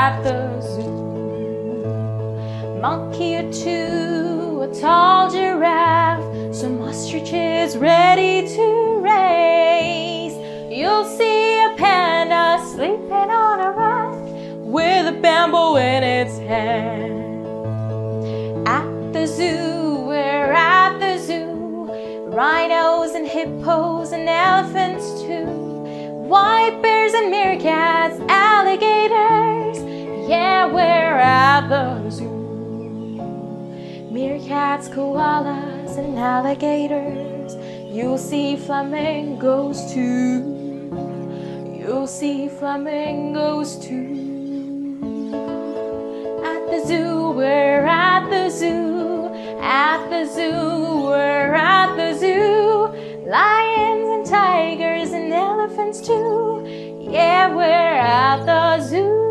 at the zoo. Monkey or two, a tall giraffe, some ostriches ready to race. You'll see a panda sleeping on a rock with a bamboo in its hand. At the zoo, we're at the zoo, rhinos and hippos and elephants too. White bears and meerkats, alligators, yeah, we're at the zoo. Meerkats, koalas, and alligators, you'll see flamingos too. You'll see flamingos too. At the zoo, we're at the zoo. At the zoo, we're at the zoo. Lions and tigers and elephants too, yeah, we're at the zoo.